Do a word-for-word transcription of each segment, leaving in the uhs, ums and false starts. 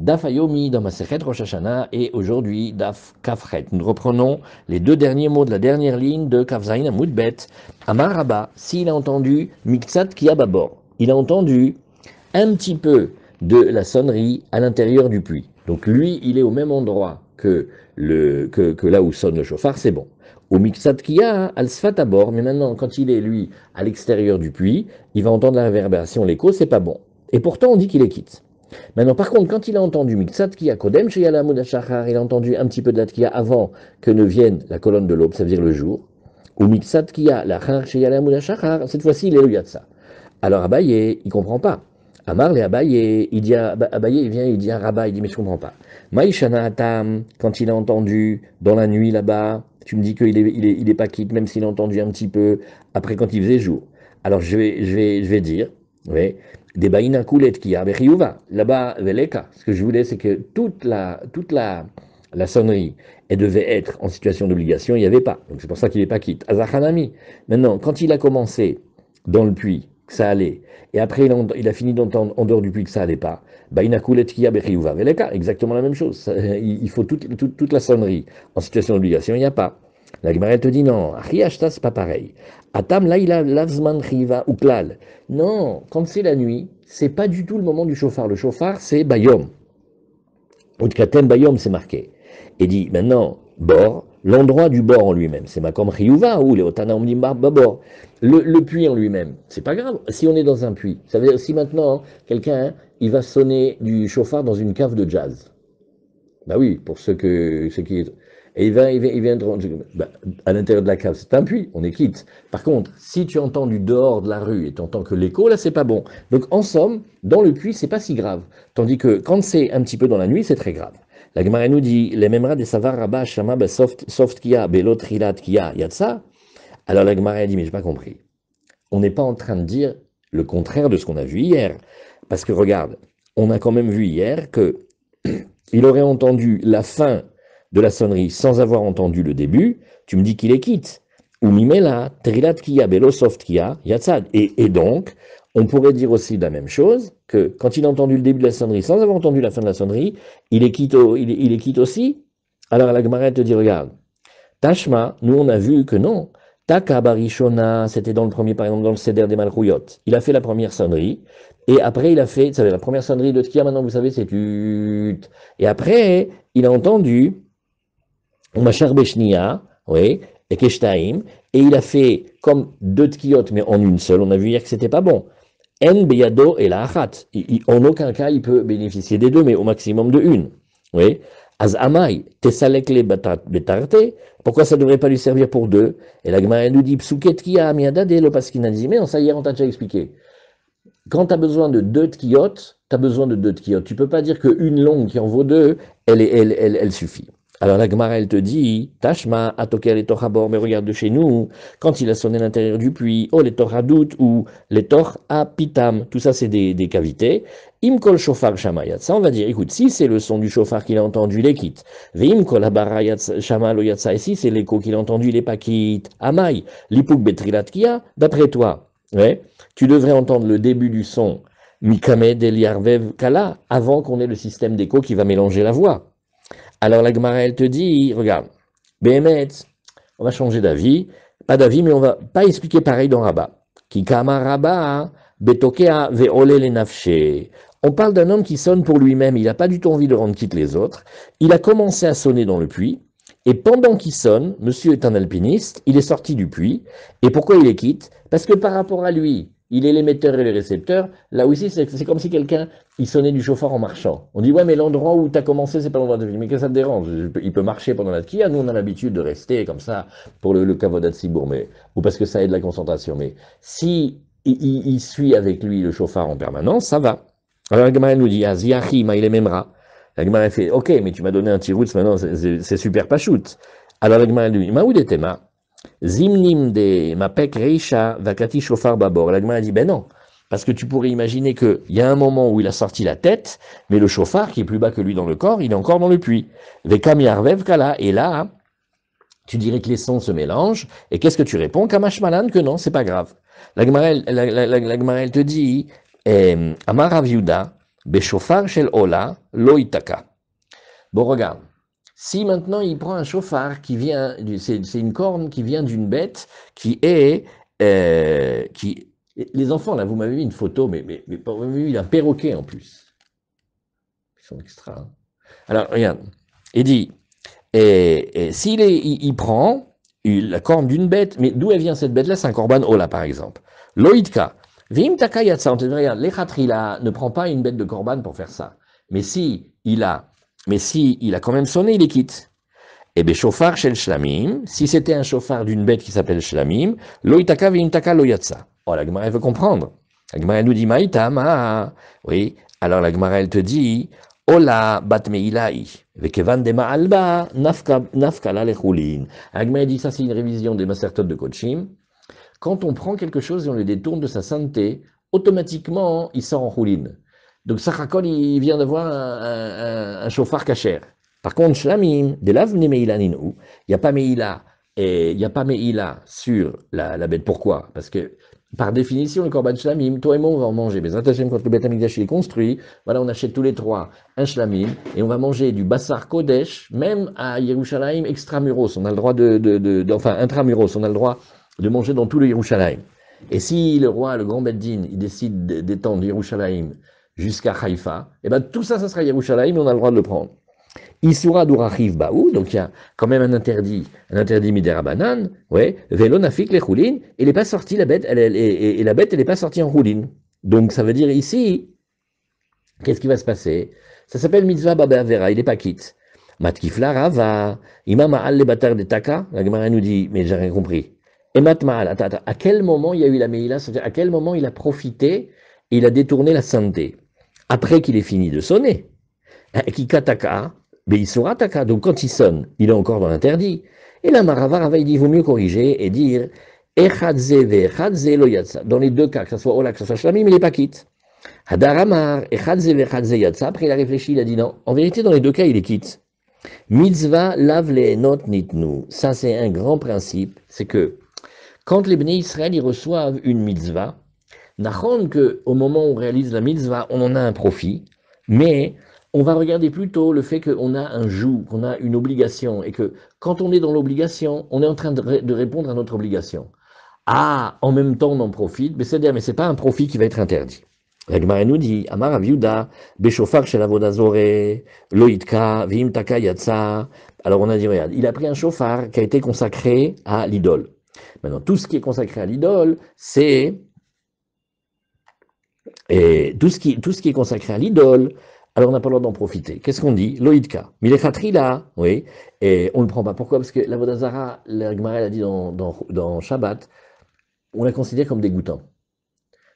Daf Hayomi dans Masechet Rosh Hashanah et aujourd'hui Daf Kafret. Nous reprenons les deux derniers mots de la dernière ligne de Kafzaïn Amoudbet. Amar Rabba, s'il a entendu Miktsat Kiababor, il a entendu un petit peu de la sonnerie à l'intérieur du puits. Donc lui, il est au même endroit que, le, que, que là où sonne le chauffard, c'est bon. Au Miktsat Kia, al Sfatabor, mais maintenant quand il est lui à l'extérieur du puits, il va entendre la réverbération, l'écho, c'est pas bon. Et pourtant on dit qu'il est quitte. Maintenant, par contre, quand il a entendu Miktsat Tkiya Kodem chez Yalamud HaShachar, il a entendu un petit peu de la Tkiya avant que ne vienne la colonne de l'aube, ça veut dire le jour, ou Miktsat Tkiya Lachar chez Yalamud HaShachar, cette fois-ci, il est lui à ça. Alors Abaye, il ne comprend pas. Amar le Abaye, il dit à Abaye, il vient, il dit à Rabba, il dit, mais je ne comprends pas. Maïshana Atam, quand il a entendu dans la nuit là-bas, tu me dis qu'il n'est il est, il est pas quitte, même s'il a entendu un petit peu après quand il faisait jour. Alors je vais, je vais, je vais dire, oui. Des baïna koulet qui a beriyuva là-bas veleka. Ce que je voulais, c'est que toute la toute la la sonnerie, elle devait être en situation d'obligation. Il n'y avait pas, donc c'est pour ça qu'il n'est pas quitte. Azakhanami. Maintenant, quand il a commencé dans le puits, que ça allait, et après il a, il a fini d'entendre en dehors du puits que ça allait pas. Baïna koulet qui a beriyuva veleka. Exactement la même chose. Il faut toute toute, toute la sonnerie en situation d'obligation. Il n'y a pas. La Gemara te dit non, Ariachta, c'est pas pareil. Atam laila lavzman riva ou klal. Non, quand c'est la nuit, c'est pas du tout le moment du chauffard. Le chauffard, c'est bayom. Utkatem bayom, c'est marqué. Et dit maintenant, bord, l'endroit du bord en lui-même. C'est ma comme riuva ou les otana omdim babor. Le puits en lui-même, c'est pas grave. Si on est dans un puits, ça veut dire si maintenant, quelqu'un, il va sonner du chauffard dans une cave de jazz. Bah oui, pour ceux, que, ceux qui. Et il vient, il vient, il vient ben, à l'intérieur de la cave, c'est un puits, on est quitte. Par contre, si tu entends du dehors de la rue et tu entends que l'écho, là, c'est pas bon. Donc, en somme, dans le puits, c'est pas si grave. Tandis que quand c'est un petit peu dans la nuit, c'est très grave. La Gemara nous dit, les memra des savar rabba shama be soft soft kia belot rilat kia yatsa. Alors la Gemara dit, mais j'ai pas compris. On n'est pas en train de dire le contraire de ce qu'on a vu hier, parce que regarde, on a quand même vu hier que il aurait entendu la fin de la sonnerie sans avoir entendu le début, tu me dis qu'il est quitte. Ou mimela, trilat kia, belosof kia, yatsad. Et donc, on pourrait dire aussi la même chose, que quand il a entendu le début de la sonnerie sans avoir entendu la fin de la sonnerie, il est quitte, au, il, il est quitte aussi. Alors la Gemara te dit, regarde, Tashma, nous on a vu que non. Taka barishona, c'était dans le premier, par exemple, dans le Seder des Malchouyot. Il a fait la première sonnerie, et après il a fait, vous savez, la première sonnerie de Tkia, maintenant vous savez, c'est tut. Et après, il a entendu Machar Beshnia, oui, et Keshtaim, et il a fait comme deux tkiotes, mais en une seule. On a vu hier que c'était pas bon. En beyado et la achat. En aucun cas, il peut bénéficier des deux, mais au maximum de une. Oui. Az amai, tesalekle betarte. Pourquoi ça devrait pas lui servir pour deux? Et la Gemara nous dit, psuket kia amiadade lo paskinazime. On ça hier, on t'a déjà expliqué. Quand tu as besoin de deux tkiotes, tu as besoin de deux tkiotes. Tu peux pas dire qu'une longue qui en vaut deux, elle, elle, elle, elle, elle suffit. Alors la Gemara, elle te dit, Tashma, Atoker et Torhabor, mais regarde de chez nous, quand il a sonné l'intérieur du puits, oh les Torhadout ou les Torhapitam, tout ça c'est des, des cavités. Imkol Shofar Shamayat, ça on va dire, écoute, si c'est le son du chauffard qu'il a entendu, il est quitte. Veimkol Habarayat Shamal Oyatsa, et si c'est l'écho qu'il a entendu, il est pas quitte. Amai, Lipuk Betrilatkia, d'après toi, ouais, tu devrais entendre le début du son, Mikamed Eliarvev Kala, avant qu'on ait le système d'écho qui va mélanger la voix. Alors la Gemara, elle te dit, regarde, Béhémet, on va changer d'avis, pas d'avis, mais on va pas expliquer pareil dans Rabba. Kikama Rabba, Betokea, Veole le Nafché. On parle d'un homme qui sonne pour lui-même, il n'a pas du tout envie de rendre quitte les autres. Il a commencé à sonner dans le puits, et pendant qu'il sonne, monsieur est un alpiniste, il est sorti du puits. Et pourquoi il est quitte? Parce que par rapport à lui, il est l'émetteur et le récepteur. Là aussi, c'est comme si quelqu'un, il sonnait du chauffard en marchant. On dit, ouais, mais l'endroit où tu as commencé, c'est pas l'endroit de vie. Mais qu'est-ce que ça te dérange? Il peut marcher pendant la tkia. Nous, on a l'habitude de rester comme ça pour le, le kavodat sibour, mais ou parce que ça aide la concentration. Mais si il, il, il suit avec lui le chauffard en permanence, ça va. Alors la Gemara nous dit, Aziachi, maïle memra. La Gemara fait, ok, mais tu m'as donné un tirout, maintenant, c'est super pachoute. Alors la Gemara nous dit, maou des temas. Zimnim de mapek reisha vakati shofar babor. La Gemara a dit, ben non, parce que tu pourrais imaginer qu'il y a un moment où il a sorti la tête, mais le chauffard qui est plus bas que lui dans le corps, il est encore dans le puits. Vekam yarvev kala. Et là, tu dirais que les sons se mélangent, et qu'est-ce que tu réponds? Kamashmalan, que non, c'est pas grave. La Gemara, elle, la, la, la, la Gemara, elle te dit, Amar Rav Yehuda, Béchofar shel Ola, loitaka. Bon, regarde. Si maintenant il prend un chauffard qui vient, c'est, c'est une corne qui vient d'une bête qui est, euh, qui, les enfants là, vous m'avez mis une photo, mais mais, mais vous m'avez mis un perroquet en plus. Ils sont extra. Hein. Alors regarde, il dit, et, et s'il est, il, il prend il, la corne d'une bête, mais d'où elle vient cette bête là? C'est un korban ola par exemple. Loïdka, vimtaka yatsa. On te dit regarde, l'echatrila ne prend pas une bête de korban pour faire ça. Mais si il a Mais si il a quand même sonné, il est quitte. Et bien, chauffard chez le shlamim, si c'était un chauffard d'une bête qui s'appelle shlamim, loitaka vintaka loyatsa. Oh, la Gemara, elle veut comprendre. La Gemara, elle nous dit maïtama. Oui, alors la Gemara, elle te dit ola bat meilai, vekevan de ma'alba, nafkala lechulin. La Gemara, elle dit ça, c'est une révision des Masertot de Kochim. Quand on prend quelque chose et on le détourne de sa sainteté, automatiquement, il sort en chulin. Donc, Sachakol, il vient d'avoir un, un, un chauffard cachère. Par contre, Shlamim, de la vne Meila Ninou, il n'y a pas Meila, et il n'y a pas Meila sur la, la bête. Pourquoi? Parce que, par définition, le Korban Shlamim, toi et moi, on va en manger. Mais Zatachem, quand le Beth Amikdash est construit, voilà, on achète tous les trois un Shlamim, et on va manger du Bassar Kodesh, même à Yerushalayim extramuros. On a le droit de, de, de, de enfin, intramuros, on a le droit de manger dans tout le Yerushalayim. Et si le roi, le grand Beth Din, il décide d'étendre Yerushalayim jusqu'à Haïfa, et bien tout ça, ça sera Yerushalayim, on a le droit de le prendre. Isura d'Urachiv Baou, donc il y a quand même un interdit, un interdit Midérabanan, ouais, Velo Nafik les Choulin, et n'est pas sortie la bête, elle, elle, elle, et, et la bête, elle n'est pas sortie en Choulin. Donc ça veut dire ici, qu'est-ce qui va se passer? Ça s'appelle Mitzvah Baba Vera, il n'est pas quitte. Matkifla Rava, Imam Al le Batar de Taka, la Gemara nous dit, mais j'ai rien compris. Et Matmaal, à quel moment il y a eu la Meila, à quel moment il a profité, et il a détourné la sainteté? Après qu'il ait fini de sonner, Kikataka, Beisurataka, donc quand il sonne, il est encore dans l'interdit. Et là, Maravarava, il dit, il vaut mieux corriger et dire, Echadze ve Echadze lo yatsa. Dans les deux cas, que ce soit Ola, que ce soit Shlamim, il n'est pas quitte. Hadaramar, Echadze ve Echadze yatsa. Après, il a réfléchi, il a dit non. En vérité, dans les deux cas, il est quitte. Mitzvah lav lehenot nitnu. Ça, c'est un grand principe. C'est que quand les Bnei Israël, ils reçoivent une mitzvah, Nachon, qu'au moment où on réalise la mitzvah, on en a un profit, mais on va regarder plutôt le fait qu'on a un joug, qu'on a une obligation, et que quand on est dans l'obligation, on est en train de, ré- de répondre à notre obligation. Ah, en même temps, on en profite, mais c'est-à-dire, mais c'est pas un profit qui va être interdit. La Gemara nous dit, Amar Rav Yehuda, Bechofar shel avodah zoreh, lo yitka, v'im taka yatsa. Alors on a dit, regarde, il a pris un chauffard qui a été consacré à l'idole. Maintenant, tout ce qui est consacré à l'idole, c'est... Et tout ce, qui, tout ce qui est consacré à l'idole, alors on n'a pas le droit d'en profiter. Qu'est-ce qu'on dit? Loïdka. Milechatrila, oui. Et on ne le prend pas. Pourquoi? Parce que l'Avodah Zarah, la Gemara a dit dans, dans, dans Shabbat, on la considère comme dégoûtant.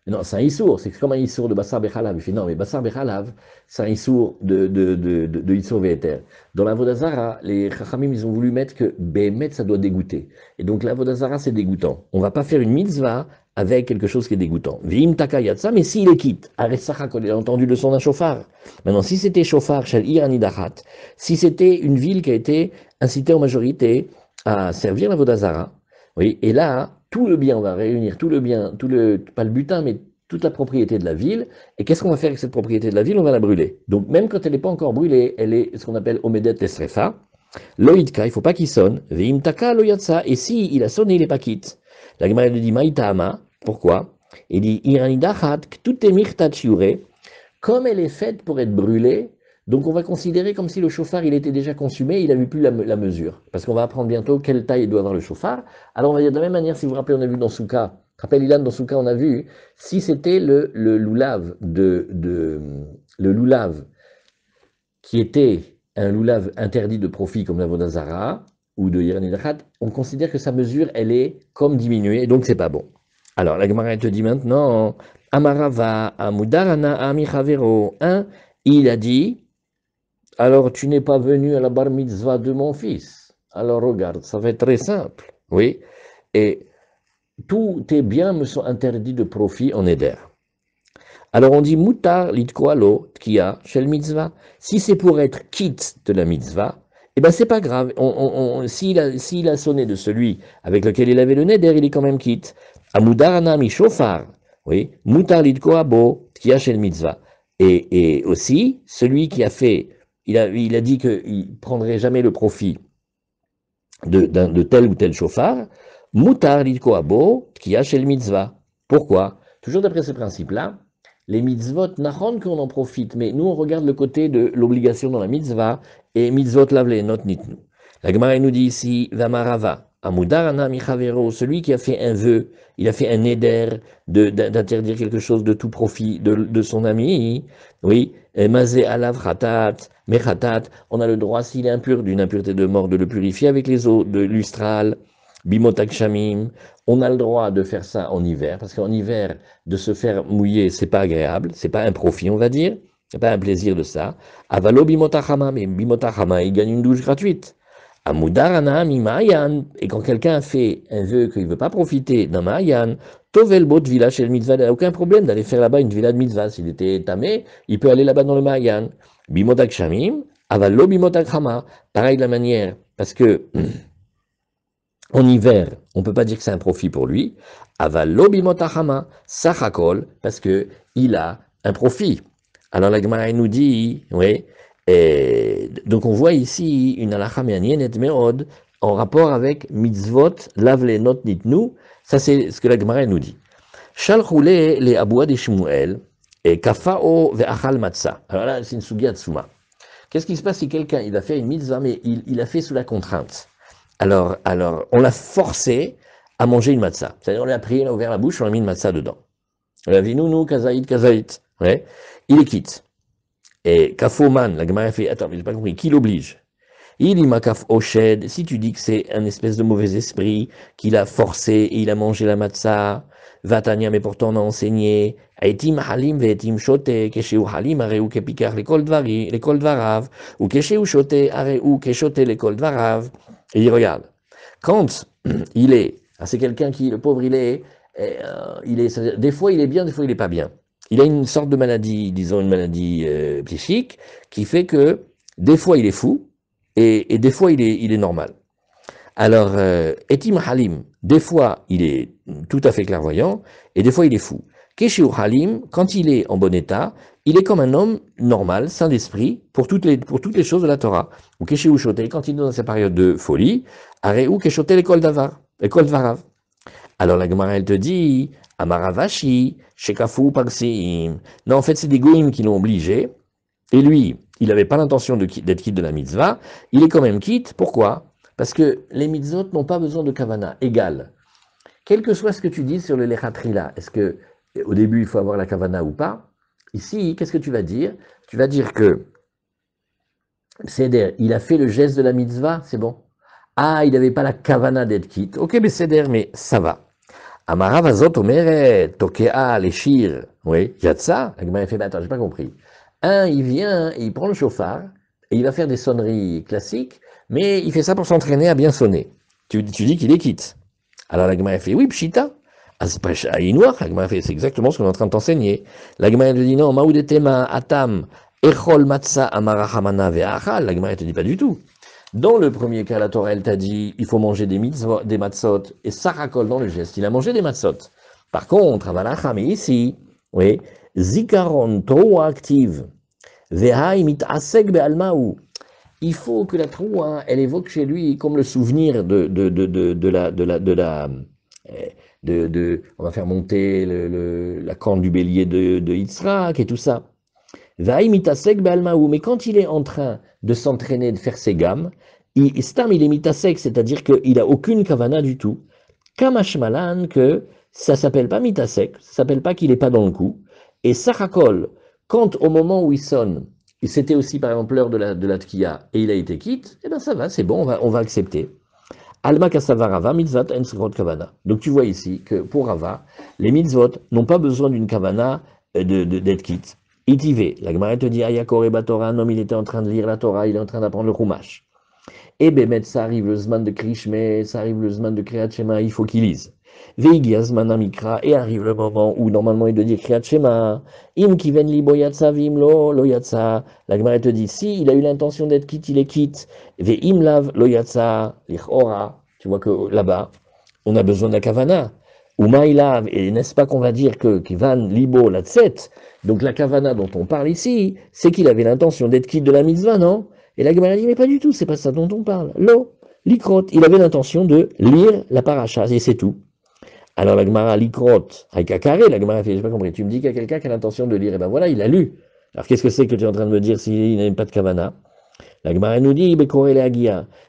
Non, c'est un issour. C'est comme un issour de Bassar Bechalav. Il fait non, mais Bassar Bechalav, c'est un issour de, de, de, de, de Issour Ve'eter. Dans l'Avodah Zarah, les Chachamim, ils ont voulu mettre que Behemet, ça doit dégoûter. Et donc l'Avodah Zarah, c'est dégoûtant. On ne va pas faire une mitzvah avec quelque chose qui est dégoûtant. Vim taka yatsa, mais s'il est quitte, Aresacha, il a entendu le son d'un chauffard. Maintenant, si c'était chauffard, shel Iranidahat, si c'était une ville qui a été incitée en majorité à servir la Avodah Zarah, oui, et là, tout le bien, on va réunir tout le bien, tout le, pas le butin, mais toute la propriété de la ville, et qu'est-ce qu'on va faire avec cette propriété de la ville? On va la brûler. Donc, même quand elle n'est pas encore brûlée, elle est ce qu'on appelle Omedet Esrefa, Loïdka, il ne faut pas qu'il sonne, Vim taka loyatsa, et si il a sonné, il n'est pas quitte. La Gemara lui dit Maïtama. Pourquoi? Il dit Iranidachat, tout est mirtachure, comme elle est faite pour être brûlée, donc on va considérer comme si le chauffard il était déjà consumé, il n'avait plus la, la mesure. Parce qu'on va apprendre bientôt quelle taille doit avoir le chauffard. Alors on va dire de la même manière, si vous vous rappelez, on a vu dans Souka, rappelle Ilan, dans Souka, on a vu, si c'était le, le loulav de, de le loulav qui était un loulav interdit de profit comme la Avodah Zarah, ou de Iranidachat, on considère que sa mesure elle est comme diminuée, donc c'est pas bon. Alors, la Gemara te dit maintenant, Amarava, Amudarana, Amichavero, un, il a dit, alors tu n'es pas venu à la bar mitzvah de mon fils. Alors regarde, ça va être très simple, oui. Et tous tes biens me sont interdits de profit en éder. Alors on dit, Mutar, Litkoalo, Tkia, Shel mitzvah. Si c'est pour être quitte de la mitzvah, eh bien, c'est pas grave. On, on, on, s'il, a, s'il a sonné de celui avec lequel il avait le neder, il est quand même quitte. Amudarana mi shofar, oui, mutar lidkoabo, tkia shel mitzvah. Et, et aussi, celui qui a fait, il a, il a dit qu'il ne prendrait jamais le profit de, d'un, de tel ou tel chauffard, mutar l'itkoabo qui a chez le mitzvah. Pourquoi? Toujours d'après ce principe-là, les mitzvot n'achon qu'on en profite, mais nous on regarde le côté de l'obligation dans la mitzvah, et mitzvot lavle not nitnu. La Gemara nous dit ici, vamarava, amudarana michavero, celui qui a fait un vœu, il a fait un éder de, d'interdire quelque chose de tout profit de, de son ami, oui, mazé alav khatat, mechatat, on a le droit, s'il est impur, d'une impureté de mort, de le purifier avec les eaux de l'ustral, bimotak shamim, on a le droit de faire ça en hiver, parce qu'en hiver, de se faire mouiller, c'est pas agréable, c'est pas un profit, on va dire, c'est pas un plaisir de ça. Avalo bimotak hamam, et bimotak hamam, il gagne une douche gratuite. Amudarana mimayan, et quand quelqu'un fait un vœu qu'il ne veut pas profiter d'un mayan, tovelbot villa chez le mitzvah, il n'y a aucun problème d'aller faire là-bas une villa de mitzvah, s'il était tamé, il peut aller là-bas dans le mayan. Bimotak shamim, avalo bimotak hamam, pareil de la manière, parce que en hiver, on ne peut pas dire que c'est un profit pour lui. Avalo bimotachama, sachakol, parce qu'il a un profit. Alors la Gemara nous dit, oui, et donc on voit ici une halakha me'anienet me'od en rapport avec mitzvot lavle not nitnu. Ça c'est ce que la Gemara nous dit. Shalchule le abouad de Shmuel et kafao ve'achal matza. Alors là, c'est une sugya de Souma. Qu'est-ce qui se passe si quelqu'un il a fait une mitzvah, mais il, il a fait sous la contrainte? Alors, alors, on l'a forcé à manger une matzah. C'est-à-dire, on l'a pris, on a ouvert la bouche, on a mis une matzah dedans. On l'a dit, nounou, kazaït, kazaït. Ouais. Il est quitte. Et kafoman, la Gemara fait, attends, mais j'ai pas compris, qui l'oblige? Il dit, makaf oshed, si tu dis que c'est un espèce de mauvais esprit, qu'il a forcé et il a mangé la matzah, vatania, mais pourtant on a enseigné, aitim halim veetim shote, kesheu halim areu kepikar lekol dvarav, ou kesheu shote areu keshote lekol dvarav. Et il regarde. Quand il est, c'est quelqu'un qui, le pauvre, il est, euh, il est, des fois il est bien, des fois il n'est pas bien. Il a une sorte de maladie, disons une maladie euh, psychique, qui fait que des fois il est fou et, et des fois il est, il est normal. Alors, euh, etim halim, des fois il est tout à fait clairvoyant et des fois il est fou. Keshiu halim, quand il est en bon état, il est comme un homme normal, sain d'esprit, pour toutes les, pour toutes les choses de la Torah. Ou Keshiu shoté, quand il est dans sa période de folie, Areu Keshoté l'école d'Avar, l'école d'Varav. Alors la Gemara, elle te dit, Amaravashi, Shekafu Parsim. Non, en fait, c'est des goïms qui l'ont obligé. Et lui, il n'avait pas l'intention de, d'être quitte de la mitzvah. Il est quand même quitte. Pourquoi? Parce que les mitzvot n'ont pas besoin de kavana, égal. Quel que soit ce que tu dis sur le lechatrila, est-ce que au début, il faut avoir la kavana ou pas. Ici, qu'est-ce que tu vas dire? Tu vas dire que Seder, il a fait le geste de la mitzvah, c'est bon. Ah, il n'avait pas la kavana d'être quitte. Ok, mais Seder, mais ça va. Amara vazot omeret, tokea, l'échir. Oui, yatsa. La Gemara fait, bah attends, j'ai pas compris. Un, il vient et il prend le chauffard et il va faire des sonneries classiques, mais il fait ça pour s'entraîner à bien sonner. Tu, tu dis qu'il est quitte. Alors la Gemara fait, oui, pshita. C'est exactement ce qu'on est en train de t'enseigner. La Gemara te dit non, Maoudetema, Atam, Echol Matsa, Amarahamana, Veachal. La Gemara te dit pas du tout. Dans le premier cas, la Torah, elle t'a dit il faut manger des, mitzvot, des matzot, et ça racole dans le geste. Il a mangé des matzot. Par contre, Avalacham, mais ici, oui, Zikaron, Troua active, Vehaimit Aseg Bealmaou. Il faut que la Troua, elle évoque chez lui comme le souvenir de, de, de, de, de la. De la, de la De, de, on va faire monter le, le, la corne du bélier de, de Yitzhak et tout ça. Vaïmitasek be'almaou, mais quand il est en train de s'entraîner, de faire ses gammes, il, stam il est mitasek, c'est-à-dire qu'il n'a aucune kavana du tout. Kamashmalan, que ça ne s'appelle pas mitasek, ça ne s'appelle pas qu'il n'est pas dans le coup. Et sachakol, quand au moment où il sonne, c'était aussi par exemple l'heure de la, de la tkiya, et il a été quitte, eh bien ça va, c'est bon, on va, on va accepter. Alma kasavarava mitzvot en sekrot kavana. Donc tu vois ici que pour Rava, les mitzvot n'ont pas besoin d'une kavana de, de, d'être quitte. Itivé, la Gemara te dit Ayakore Batora, un homme il était en train de lire la Torah, il est en train d'apprendre le Chumash. Et Bémet, ça arrive le Zman de Krishme, ça arrive le Zman de Kriyat Shema, il faut qu'il lise. Veigia Zmana Mikra, et arrive le moment où normalement il doit dire Kriyat Shema. Im kiven libo yatsa vim lo, lo yatsa. La Gemara te dit si il a eu l'intention d'être quitte, il est quitte. Ve im lav lo yatsa, l'ich ora. Tu vois que là-bas, on a besoin de la kavana. Umaïlav, et n'est-ce pas qu'on va dire que Kivan Libo Latset, donc la Kavana dont on parle ici, c'est qu'il avait l'intention d'être quitte de la mitzvah, non? Et la Gemara dit, mais pas du tout, c'est pas ça dont on parle. Lo, l'ikrot, il avait l'intention de lire la paracha, et c'est tout. Alors la Gemara l'ikrot, Haïkakaré, la Gemara fait, j'ai pas compris, tu me dis qu'il y a quelqu'un qui a l'intention de lire, et ben voilà, il a lu. Alors qu'est-ce que c'est que tu es en train de me dire s'il n'aime pas de Kavana? La Gemara nous dit,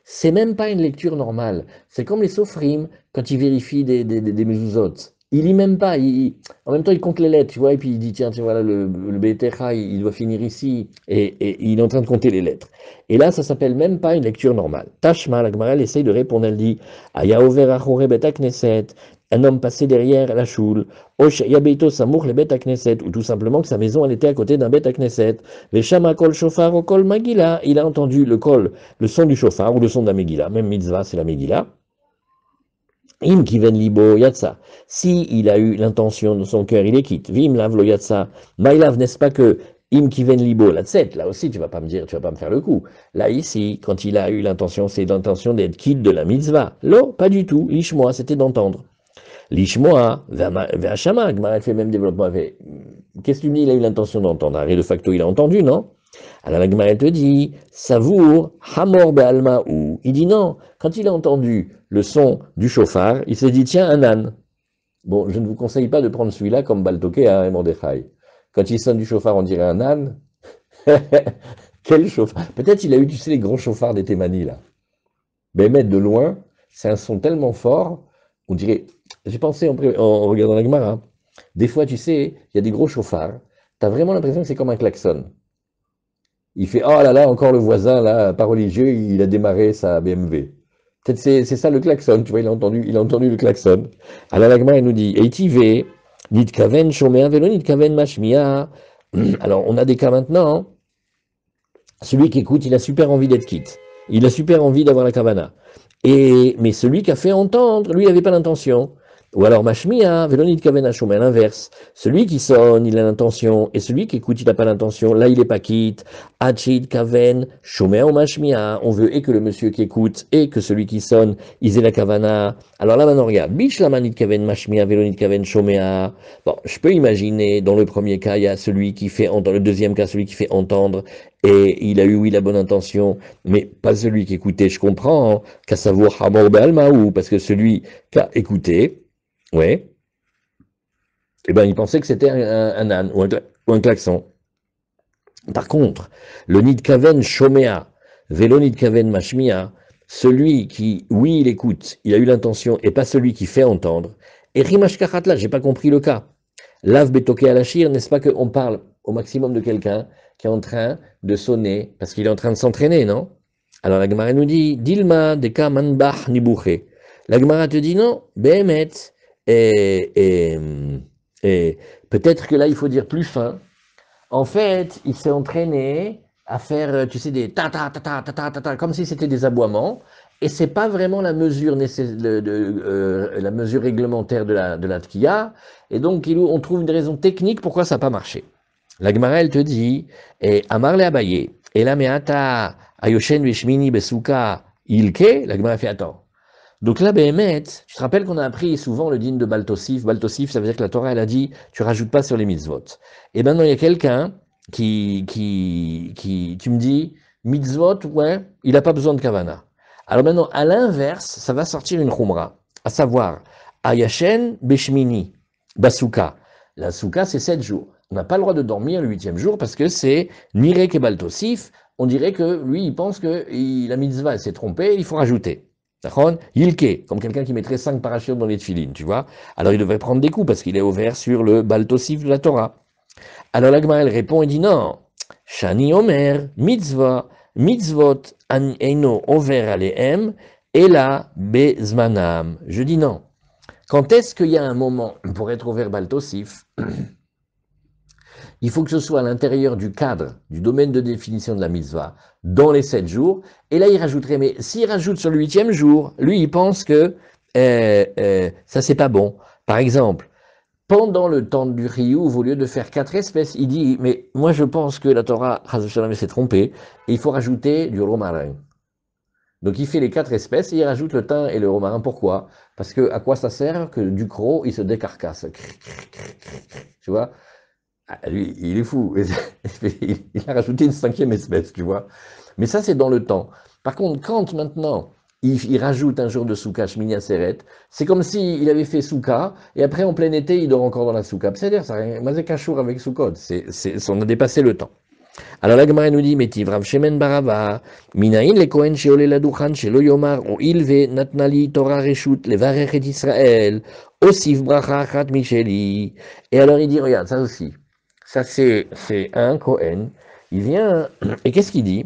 c'est même pas une lecture normale. C'est comme les Sofrim, quand ils vérifient des, des, des, des mezuzot. Il lit même pas. Il, il, en même temps, il compte les lettres, tu vois, et puis il dit, tiens, tu vois, là, le, le Betecha, il, il doit finir ici. Et, et il est en train de compter les lettres. Et là, ça s'appelle même pas une lecture normale. Tashma, la Gemara, elle essaye de répondre, elle dit, un homme passait derrière la choule, ou tout simplement que sa maison elle était à côté d'un bet hakneset. Il a entendu le kol, le son du chauffard ou le son de la megillah, même mitzvah c'est la megillah. Im kiven libo yatsa. Si il a eu l'intention de son cœur, il est quitte. Vim lav lo yatsa. Maïlav, n'est-ce pas que im kiven libo latset. Là aussi tu vas pas me dire, tu vas pas me faire le coup. Là ici, quand il a eu l'intention, c'est l'intention d'être quitte de la mitzvah. Lo, pas du tout. Lishmoa, c'était d'entendre. Lishmoa, Vachama, Gmara fait même développement. Qu'est-ce que tu me dis? Il a eu l'intention d'entendre. Et de facto, il a entendu, non? Alors la Gmara te dit, Savour, Hamor Be'alma ou. Il dit non. Quand il a entendu le son du chauffard, il s'est dit, tiens, un âne. Bon, je ne vous conseille pas de prendre celui-là comme Baltoké à Mordechai. Quand il sonne du chauffard, on dirait un âne. Quel chauffard? Peut-être il a eu, tu sais, les gros chauffards des Thémanies, là. Mais mettre de loin, c'est un son tellement fort, on dirait. J'ai pensé en, en regardant la Gemara, hein. Des fois, tu sais, il y a des gros chauffards, tu as vraiment l'impression que c'est comme un klaxon. Il fait, oh là là, encore le voisin, là, pas religieux, il a démarré sa B M W. Peut-être c'est ça le klaxon, tu vois, il a entendu, il a entendu le klaxon. Alors la Gemara, elle nous dit, Eitive, Nitkaven Shomea Velo Nitkaven Mashmia. Alors, on a des cas maintenant, hein. Celui qui écoute, il a super envie d'être quitte. Il a super envie d'avoir la kavana. Et, mais celui qui a fait entendre, lui, il n'avait pas l'intention. Ou alors, Mashmiya, Vélonit Kavena Shomé, l'inverse. Celui qui sonne, il a l'intention, et celui qui écoute, il n'a pas l'intention. Là, il n'est pas quitte. Hachid Kaven, Shomé ou Mashmiya. On veut et que le monsieur qui écoute, et que celui qui sonne, ils aient la Kavana. Alors là, maintenant, regarde. Bishlamanit Kaven, Mashmiya, Vélonit Kaven Shomé. Bon, je peux imaginer, dans le premier cas, il y a celui qui fait entendre, le deuxième cas, celui qui fait entendre, et il a eu, oui, la bonne intention, mais pas celui qui écoutait, je comprends, qu'à savoir Hamor Be'almaou, parce que celui qui a écouté, ouais, et ben il pensait que c'était un, un âne ou un, ou un klaxon. Par contre, le nidkaven shomea, vélo nidkaven mashmia, celui qui, oui, il écoute, il a eu l'intention, et pas celui qui fait entendre. Et rimashkachat là, j'ai pas compris le cas. Lav betoke alashir, n'est-ce pas qu'on parle au maximum de quelqu'un qui est en train de sonner, parce qu'il est en train de s'entraîner, non? Alors la Gemara nous dit, Dilma deka manbach nibuche. La Gemara te dit non, behemet. Et, et, et peut-être que là, il faut dire plus fin. En fait, il s'est entraîné à faire, tu sais, des ta-ta-ta-ta-ta-ta-ta, comme si c'était des aboiements. Et c'est pas vraiment la mesure, nécess... de, de, euh, la mesure réglementaire de la, de la tkiya. Et donc, il, on trouve une raison technique pourquoi ça n'a pas marché. La Gemara, elle te dit, et Amar le Abaye, et la meata, ayoshen vishmini besuka ilke, la Gemara fait attends. Donc là, Béhémet, tu te rappelles qu'on a appris souvent le dîne de Baltosif. Baltosif, ça veut dire que la Torah, elle a dit, tu rajoutes pas sur les mitzvot. Et maintenant, il y a quelqu'un qui, qui, qui, tu me dis, mitzvot, ouais, il n'a pas besoin de kavana. Alors maintenant, à l'inverse, ça va sortir une chumra, à savoir, Ayashen Beshmini, Basuka. La souka, c'est sept jours. On n'a pas le droit de dormir le huitième jour parce que c'est Nirek et Baltosif. On dirait que lui, il pense que il, la mitzvah, elle s'est trompée, il faut rajouter. Yilke, comme quelqu'un qui mettrait cinq parachutes dans les tefilines, tu vois. Alors il devrait prendre des coups parce qu'il est ouvert sur le baltosif de la Torah. Alors la Gemara elle répond et dit non. Shani Omer, mitzvah, mitzvot, eno, over alehem, et la bezmanam. Je dis non. Quand est-ce qu'il y a un moment pour être ouvert baltosif? Il faut que ce soit à l'intérieur du cadre, du domaine de définition de la mitzvah, dans les sept jours. Et là, il rajouterait, mais s'il rajoute sur le huitième jour, lui, il pense que euh, euh, ça, c'est pas bon. Par exemple, pendant le temps du riyuv, au lieu de faire quatre espèces, il dit, mais moi, je pense que la Torah, Chaz Shalom, s'est trompée, et il faut rajouter du romarin. Donc il fait les quatre espèces et il rajoute le thym et le romarin. Pourquoi? Parce que à quoi ça sert que du croc il se décarcasse? Tu vois? Ah, lui, il est fou. Il a rajouté une cinquième espèce, tu vois. Mais ça, c'est dans le temps. Par contre, quand maintenant il, il rajoute un jour de soukha, Shmini Atzeret, c'est comme s'il avait fait soukha et après en plein été, il dort encore dans la soukha. C'est-à-dire, ça n'a rien à voir avec soukot. On a dépassé le temps. Alors la Gemara nous dit, mais Rav Shemen Barava, minaïn le Kohen she'oleh l'adukhan she'lo yomar o ilve natnali Torah reshut levarech et Israël osif bracha achat micheli. Et alors il dit, regarde, ça aussi. Ça, c'est un Kohen. Il vient, et qu'est-ce qu'il dit?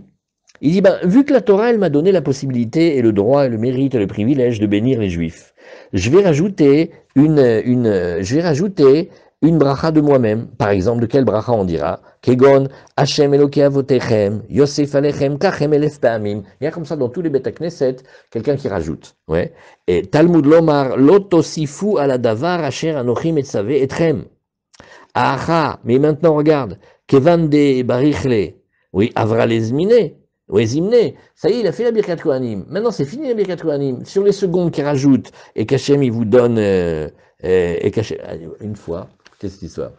Il dit, ben, vu que la Torah, elle m'a donné la possibilité et le droit et le mérite et le privilège de bénir les Juifs, je vais rajouter une, une, je vais rajouter une bracha de moi-même. Par exemple, de quelle bracha on dira? Kegon, Hashem Elokei Avotechem, Yosef Alechem, Kachem Elef Ta'amim. Il y a comme ça dans tous les Beit HaKnesset, quelqu'un qui rajoute. Ouais. Et Talmud Lomar, Lo Tosifu ala davar asher anochi metzave etchem. Aha, mais maintenant regarde, Kevan de Barichle, oui, Avra Lezmine, oui, Zimne, ça y est, il a fait la Birkat Kohanim. Maintenant, c'est fini la Birkat Kohanim. Sur les secondes qu'il rajoute, et qu'Hachem, il vous donne, euh, euh, et qu'Hachem, une fois, qu'est-ce cette histoire?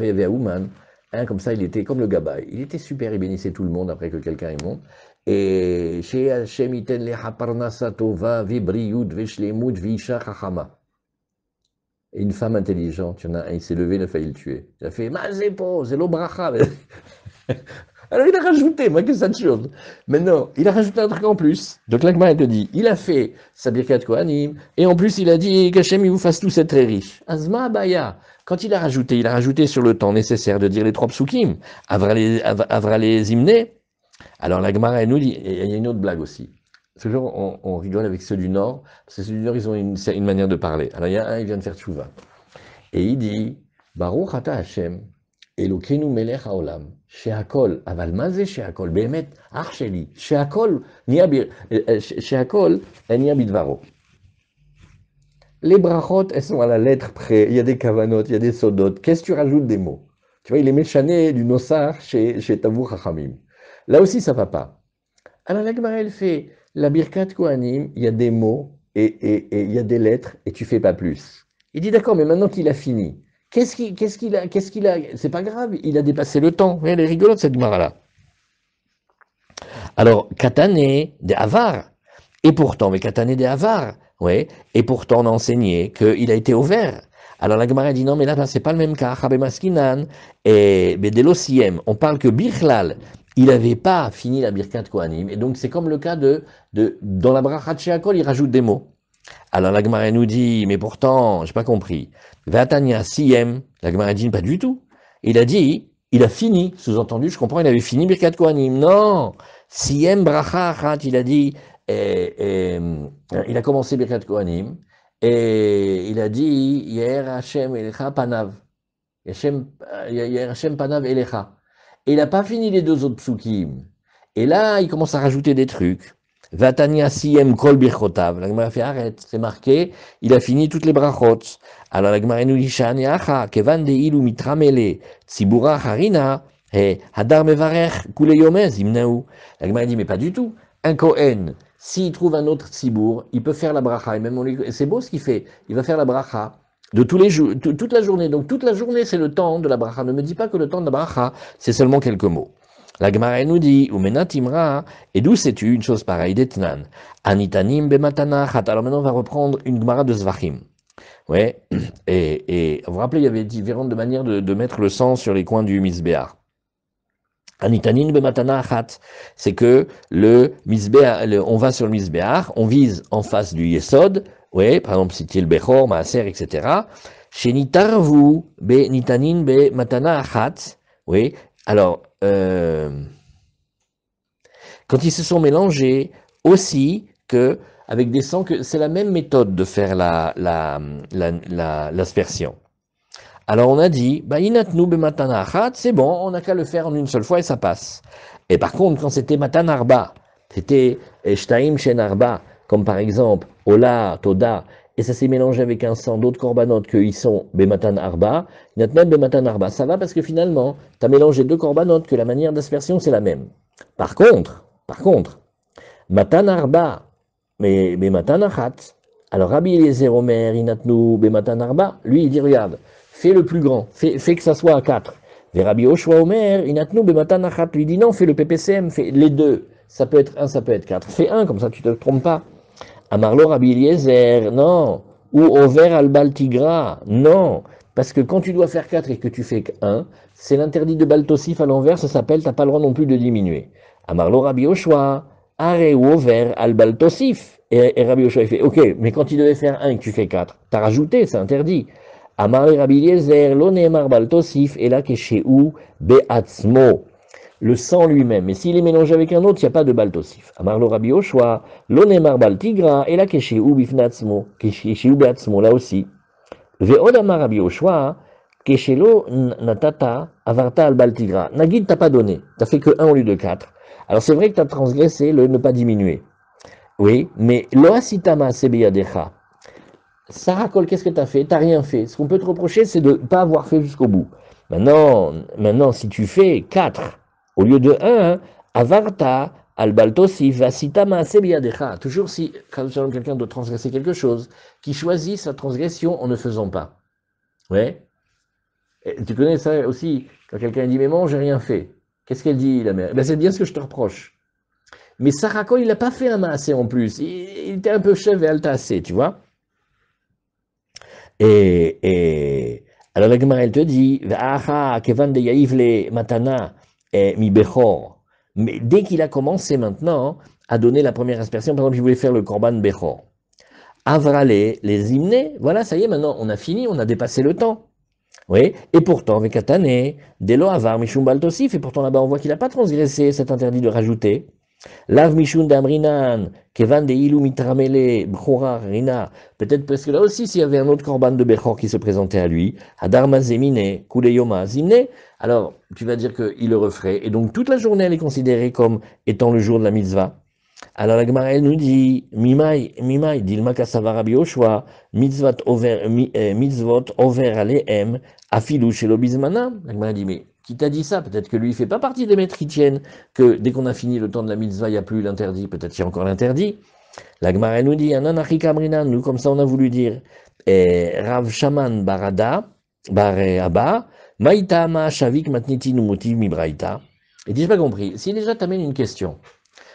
Il y avait un Ouman, hein, comme ça, il était comme le Gabaï. Il était super, il bénissait tout le monde après que quelqu'un y monte. Et chez Hachem, il ten lecha parnasa tova, vibriyut, veshlemut, visha chachama. Et une femme intelligente, il y en a un, il s'est levé, il a failli le tuer. Il a fait « Mazepo, c'est l'obracha !» Alors il a rajouté, moi, que ça te chose. Maintenant, il a rajouté un truc en plus. Donc l'Agma, elle te dit, il a fait sa birkat kohanim, et en plus, il a dit « Qu'Hachem, il vous fasse tous être très riches !» Azma Abaya, quand il a rajouté, il a rajouté sur le temps nécessaire de dire les trois psukim, Avra les imné. Alors l'Agma, elle nous dit, et il y a une autre blague aussi. Toujours, on, on rigole avec ceux du Nord, parce que ceux du Nord, ils ont une, une manière de parler. Alors, il y a un, il vient de faire tchouva. Et il dit, Baruch ata Hashem, Elokeinu melech haolam, sheakol, aval maze sheakol, behemet, archeli, sheakol, sheakol, niabidvaro. Les brachot, elles sont à la lettre près, il y a des kavanotes, il y a des sodotes. Qu'est-ce que tu rajoutes des mots? Tu vois, il est méchané du nosar chez, chez Tavou Chachamim. Là aussi, ça ne va pas. Alors, la Gemara, elle fait... La Birkat Kohanim, il y a des mots et il y a des lettres et tu fais pas plus. Il dit d'accord, mais maintenant qu'il a fini, qu'est-ce qu'il qu'est-ce qu'il a, qu'est-ce qu'il a, c'est pas grave, il a dépassé le temps. Elle est rigolote cette Gemara-là. Alors, Katane des Havars, et pourtant, mais Katane des Havars, ouais, et pourtant on a enseigné qu'il a été ouvert. Alors la Gemara dit non, mais là, c'est pas le même cas. Habé Maskinan et Bedelosiem, on parle que Bichlal. Il n'avait pas fini la Birkat Kohanim. Et donc, c'est comme le cas de, de dans la Brachat Sheakol, il rajoute des mots. Alors, la Gemara nous dit, mais pourtant, je n'ai pas compris. Vatania Siyem, la Gemara dit, pas du tout. Il a dit, il a fini. Sous-entendu, je comprends, il avait fini Birkat Kohanim. Non, Siyem Brachat, il a dit, eh, eh, il a commencé Birkat Kohanim. Et il a dit, Yer Hashem Elecha Panav. Yer Hashem Panav Elecha. Et il n'a pas fini les deux autres psukim. Et là, il commence à rajouter des trucs. Vatania siyem kol birchotav. La Gemara fait arrête. C'est marqué. Il a fini toutes les brachot. Alors la Gemara nous dit shani acha kevan de ilu mitramele tzibura harina et hadar mevarech kule yomez imnaou. La Gemara dit mais pas du tout. Un Kohen, s'il trouve un autre tzibour, il peut faire la bracha. Et même on lui... c'est beau ce qu'il fait. Il va faire la bracha. De tous les jours, toute la journée. Donc toute la journée, c'est le temps de la bracha. Ne me dis pas que le temps de la bracha, c'est seulement quelques mots. La Gemara nous dit, Umena Timra, et d'où sais-tu une chose pareille d'Etnan? Anitanim bematanachat. Alors maintenant, on va reprendre une Gemara de Zvachim. Ouais. Et, et vous vous rappelez, il y avait différentes manières de, de mettre le sang sur les coins du misbéar. Anitanim bematanachat, c'est que le misbéar, le, on va sur le misbéar, on vise en face du yesod. Oui, par exemple, si tu es le Bechor, Maaser, et cetera. Chez Nitarvu, Be Nitanin, Be Matana Achat. Oui, alors, euh, quand ils se sont mélangés, aussi que, avec des sangs, que c'est la même méthode de faire la, la, la, la, l'aspersion. Alors on a dit, bah, Inatnu, Be Matana Achat, c'est bon, on n'a qu'à le faire en une seule fois et ça passe. Et par contre, quand c'était Matanarba, c'était Eshtaim Shenarba, comme par exemple, Ola, Toda, et ça s'est mélangé avec un sang d'autres corbanotes qu'ils sont Bematan Arba, Natman Bematan Arba. Ça va parce que finalement, tu as mélangé deux corbanotes que la manière d'aspersion, c'est la même. Par contre, par contre, Matan Arba, mais Matan Achat. Alors Rabbi Eliezer Omer, Inatnou, Matan Arba, lui il dit regarde, fais le plus grand, fais, fais que ça soit à quatre. Et Rabbi Yoshua Omer, Inatnou, Matan Achat, lui dit non, fais le P P C M, fais les deux. Ça peut être un, ça peut être quatre. Fais un, comme ça tu ne te trompes pas. Amarlo Rabbi Eliezer, non. Ou Over al-Baltigra, non. Parce que quand tu dois faire quatre et que tu fais un, c'est l'interdit de Baltosif à l'envers, ça s'appelle, tu n'as pas le droit non plus de diminuer. Amarlo Rabbi Yoshua, Are ou Over al-Baltosif. Et, et Rabbi Yoshua, il fait, ok, mais quand il devait faire un et que tu fais quatre, tu as rajouté, c'est interdit. Amar Rabbi Eliezer, Lonemar Baltosif, et là, Keshéou, Beatzmo. Le sang lui-même. Mais s'il est mélangé avec un autre, il n'y a pas de baltosif. Amarlo Rabbi Yoshua, l'onemar baltigra, et la keshéou bifnatzmo, keshéou beatzmo, là aussi. Ve'od amar Rabbi Yoshua, keshélo natata avarta al baltigra. Nagid, t'as pas donné. T'as fait que un au lieu de quatre. Alors c'est vrai que t'as transgressé le ne pas diminuer. Oui, mais loasitama sebeyadecha. Sarah Cole, qu'est-ce que t'as fait? T'as rien fait. Ce qu'on peut te reprocher, c'est de ne pas avoir fait jusqu'au bout. Maintenant, maintenant, si tu fais quatre, au lieu de un, avarta, albaltosi, vasitama, sebiadecha. Toujours si quelqu'un doit transgresser quelque chose, qui choisit sa transgression en ne faisant pas. Ouais. Et tu connais ça aussi, quand quelqu'un dit « Maman, j'ai rien fait ». Qu'est-ce qu'elle dit, la mère? Eh ben, c'est bien ce que je te reproche. Mais Sarah Cole, il n'a pas fait un maasé en plus. Il, il était un peu chef et altassé, tu vois. Et, et alors la Gemara, elle te dit « Va'acha, kevan de yaivle matana ». Mais dès qu'il a commencé maintenant à donner la première aspersion, par exemple, il voulait faire le korban Bechor. Avralé, les hymnés, voilà, ça y est, maintenant, on a fini, on a dépassé le temps. Oui. Et pourtant, Vekatane, Delo Avar, Mishum Baltosif, et pourtant là-bas, on voit qu'il n'a pas transgressé cet interdit de rajouter. Lav Mishum Damrinan, Kevan de Ilu Mitramele, Bchora Rina. Peut-être parce que là aussi, s'il y avait un autre korban de Bechor qui se présentait à lui, Adarma Zemine, Kuleyoma Zimne. Alors, tu vas dire qu'il le referait. Et donc, toute la journée, elle est considérée comme étant le jour de la mitzvah. Alors, la Gemara, elle nous dit, « Mimai, Mimai, Dilma Kassava Rabbi Yoshua, mitzvot over, mi, eh, mitzvot over alehem, afilou chez l'obizmana. » La Gemara dit, « Mais qui t'a dit ça? Peut-être que lui, il ne fait pas partie des maîtres qui tiennent, que dès qu'on a fini le temps de la mitzvah, il n'y a plus l'interdit. Peut-être qu'il y a encore l'interdit. » La Gemara, elle nous dit, « Ananachik Amrinan, nous, comme ça, on a voulu dire, eh, Rav Shaman Barada, Baré Abba, Maïtama, Shavik, Matniti, Numutiv, Mibraïta. » Et dis, je n'ai pas compris. Si déjà tu amènes une question,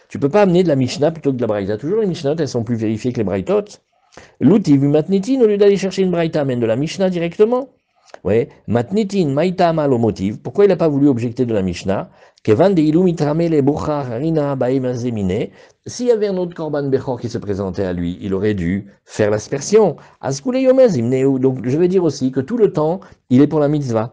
tu ne peux pas amener de la Mishnah plutôt que de la Braïta. Toujours les Mishnahot, elles sont plus vérifiées que les Braïtot. L'outiv, Matnitin, au lieu d'aller chercher une Braïta, amène de la Mishnah directement. Oui. Matnitin, Maïtama, Lomotiv. Pourquoi il n'a pas voulu objecter de la Mishnah? Kevan de Ilou Mitramele, Bochar, Rina, Baema Zemine. S'il y avait un autre Korban Bechor qui se présentait à lui, il aurait dû faire l'aspersion. Askule Yomez, Imneu. Donc je vais dire aussi que tout le temps, il est pour la mitzvah.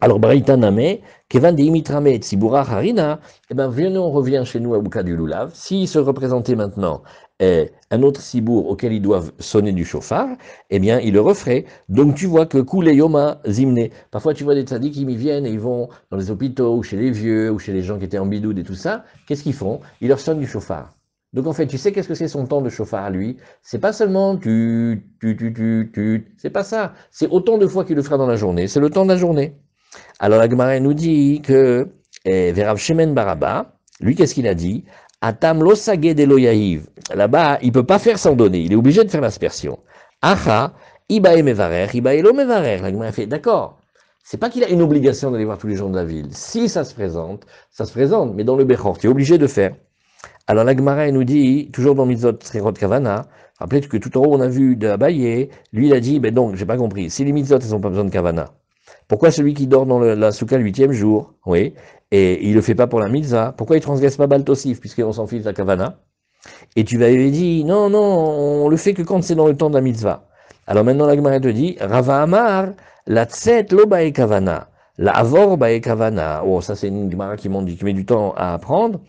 Alors, Braïtaname, Kevan de Imitrame et Tsibura Harina, eh bien, venons, on revient chez nous à Bouka du Lulav. S'il se représentait maintenant eh, un autre Sibour auquel ils doivent sonner du chauffard, eh bien, il le referait. Donc, tu vois que Koulé Yoma Zimné. Parfois, tu vois des tzaddiks qui y viennent et ils vont dans les hôpitaux ou chez les vieux ou chez les gens qui étaient en bidoud et tout ça. Qu'est-ce qu'ils font? Ils leur sonnent du chauffard. Donc, en fait, tu sais qu'est-ce que c'est son temps de chauffard à lui? C'est pas seulement tu, tu, tu, tu, tu. C'est pas ça. C'est autant de fois qu'il le fera dans la journée. C'est le temps de la journée. Alors la Gemara nous dit que eh, Rav Shemen Baraba, lui qu'est-ce qu'il a dit? Atam lo sagé de lo yahiv. Là-bas, il ne peut pas faire sans donner, il est obligé de faire l'aspersion. Acha, ibae mevarer, ibae lo mevarer. La Gemara fait d'accord. C'est pas qu'il a une obligation d'aller voir tous les gens de la ville. Si ça se présente, ça se présente, mais dans le Bechor, tu es obligé de faire. Alors la Gemara nous dit, toujours dans Mitzvot Srirot Kavana, rappelez-vous que tout en haut on a vu de Abaye, lui il a dit, ben donc, j'ai pas compris, si les Mitzvot elles n'ont pas besoin de Kavana. Pourquoi celui qui dort dans le, la soukha le huitième jour, oui, et il ne le fait pas pour la mitzvah, pourquoi il ne transgresse pas Baltosif, puisqu'on s'en fiche de la kavana? Et tu vas lui dire, non, non, on le fait que quand c'est dans le temps de la mitzvah. Alors maintenant, la Gemara te dit, Rava Amar, la tset lo bae kavana, la avor bae kavana. Oh, ça c'est une Gemara qui, qui met du temps à apprendre.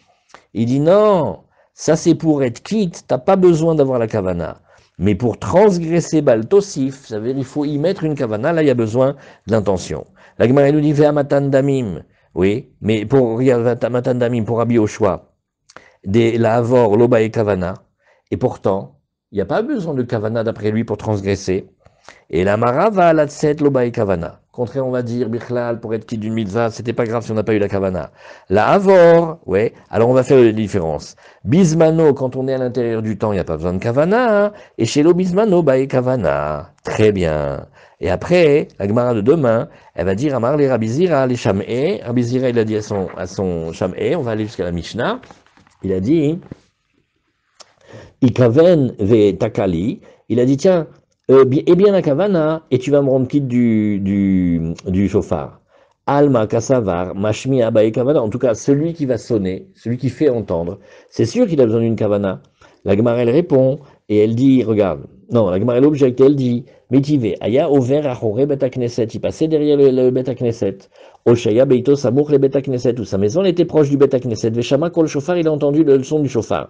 Il dit, non, ça c'est pour être quitte, tu n'as pas besoin d'avoir la kavana. Mais pour transgresser Baltosif, ça veut dire qu'il faut y mettre une kavana, là il y a besoin de l'intention. La Gemara nous dit Ve Matan Damim, oui, mais pour regarde Matan Damim pour Rabbi Yoshua, des Lahavor, Loba et Kavana, et pourtant, il n'y a pas besoin de kavana d'après lui pour transgresser. Et la Marava, la Tset, Loba et Kavana. contraire, on va dire, Bichlal, pour être quitte d'une mitzvah, c'était pas grave si on n'a pas eu la kavana. La avor, ouais, alors on va faire la différence. Bismano, quand on est à l'intérieur du temps, il n'y a pas besoin de kavana. Et chez l'obismano, bah, et kavana. Très bien. Et après, la Gemara de demain, elle va dire, Amar les Rabbi Zira, les Sham'e. Rabbi Zira, il a dit à son, à son Sham'e, on va aller jusqu'à la Mishnah. Il a dit, Ikaven ve takali. Il a dit, tiens, Euh, eh bien la kavana, et tu vas me rendre quitte du, du, du shofar. Alma kasavar, mashmi abaye kavana. En tout cas, celui qui va sonner, celui qui fait entendre, c'est sûr qu'il a besoin d'une kavana. La Gemara, elle répond, et elle dit, regarde, non, la Gemara, elle objecte, elle dit, Métive, aya over achore betakneset, il passait derrière le, le betakneset. Oshaya beito samour le betakneset, où sa maison était proche du betakneset. Veshama kol shofar, il a entendu le, le son du shofar.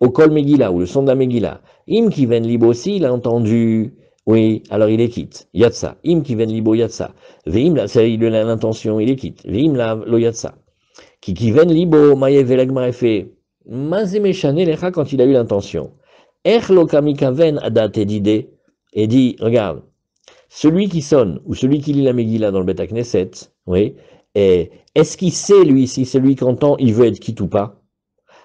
Au Kol Megillah, ou le son de la Megillah. Im Kiven Libo aussi, il a entendu. Oui, alors il est quitte. Yatsa. Im Kiven Libo Yatsa. Veim la, c'est il a l'intention, il est quitte. Veim la lo Yatsa. Ki Kiven Libo, Maye Velagmar fait. Mazemechane lecha quand il a eu l'intention. Ech lo kamikaven adat edide. Et dit, regarde, celui qui sonne, ou celui qui lit la Megillah dans le Bet HaKnesset, oui, et est-ce qu'il sait, lui, si celui qui entend, il veut être quitte ou pas?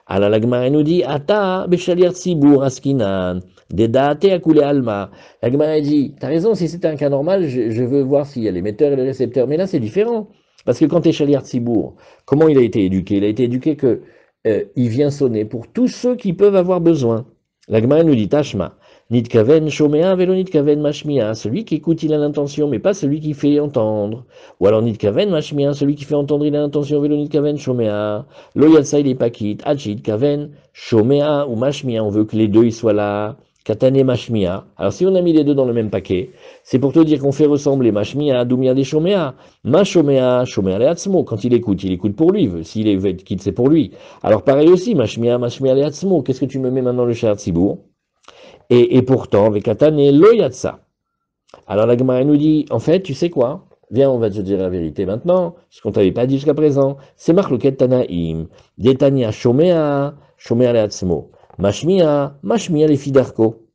Alors la Gemara nous dit, Ata, Béchalir Tsibour, Askinan, Dedate, Akule Alma. La Gemara dit, t'as raison, si c'était un cas normal, je, je veux voir s'il y a l'émetteur et le récepteur. Mais là, c'est différent. Parce que quand t'es Chalir Tsibour, comment il a été éduqué? Il a été éduqué que euh, il vient sonner pour tous ceux qui peuvent avoir besoin. La Gemara nous dit, Tashma, Nitkaven, Shomea, Velo Nitkaven, Mashmia. Celui qui écoute, il a l'intention, mais pas celui qui fait entendre. Ou alors Nitkaven, Mashmia. Celui qui fait entendre, il a l'intention, Velo Nitkaven, Shomea. Loyatsa, il est pas quitte. Achid, Kaven, Shomea ou Mashmia. On veut que les deux, ils soient là. Katane, Mashmia. Alors si on a mis les deux dans le même paquet, c'est pour te dire qu'on fait ressembler Mashmia, Doumia des Shomea. Mashomea, Shomea le Hatsmo. Quand il écoute, il écoute pour lui. S'il est quitte, c'est pour lui. Alors pareil aussi, Mashmia, Mashmia le Hatsmo. Qu'est-ce que tu me mets maintenant le Chair Tsibour? Et, et pourtant, avec Katan et Loyatsa. Alors la Gemara nous dit, en fait, tu sais quoi? Viens, on va te dire la vérité maintenant, ce qu'on t'avait pas dit jusqu'à présent. C'est Marloket Tanaïm, Detania Shomea, Shomea Leatzmo, Mashmia, Mashmia les Fidarko.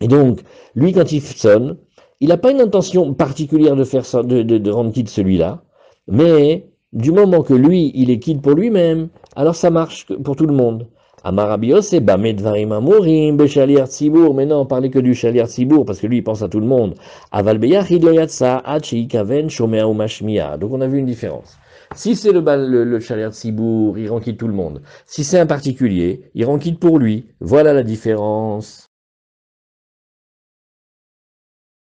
Et donc, lui, quand il sonne, il n'a pas une intention particulière de, faire, de, de, de rendre quitte celui-là, mais du moment que lui, il est quitte pour lui-même, alors ça marche pour tout le monde. Amarabios, c'est Bamedvarim Amourim, Béchaliar Tsibour. Mais non, parlez que du Chaliar Tsibour, parce que lui, il pense à tout le monde. Avalbeyach, Idloyatsa, Hachi, Kaven, Shomea ou Mashmia. Donc, on a vu une différence. Si c'est le, le, le Chaliar Tsibour, il renquitte tout le monde. Si c'est un particulier, il renquitte pour lui. Voilà la différence.